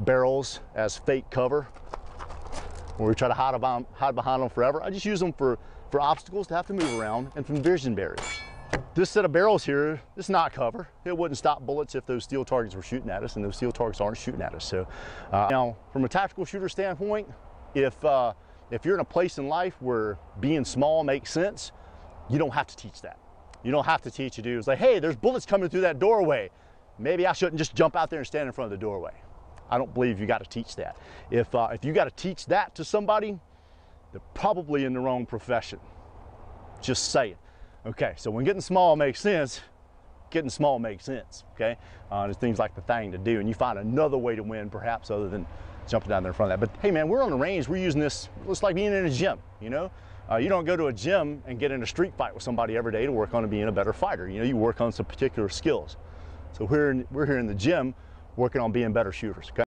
barrels as fake cover where we try to hide behind them forever. I just use them for obstacles to have to move around and from vision barriers. This set of barrels here, it's not cover. It wouldn't stop bullets if those steel targets were shooting at us, and those steel targets aren't shooting at us. So now, from a tactical shooter standpoint, if you're in a place in life where being small makes sense, you don't have to teach that. You don't have to teach a dude. It's like, hey, there's bullets coming through that doorway. Maybe I shouldn't just jump out there and stand in front of the doorway. I don't believe you got to teach that. If you got to teach that to somebody, they're probably in the wrong profession. Just saying. Okay, so when getting small makes sense, okay? There's things like the thing to do, and you find another way to win perhaps other than jumping down there in front of that. But hey man, we're on the range, we're using this, it's like being in a gym, you know? You don't go to a gym and get in a street fight with somebody every day to work on being a better fighter. You know, you work on some particular skills. So we're here in the gym working on being better shooters, okay?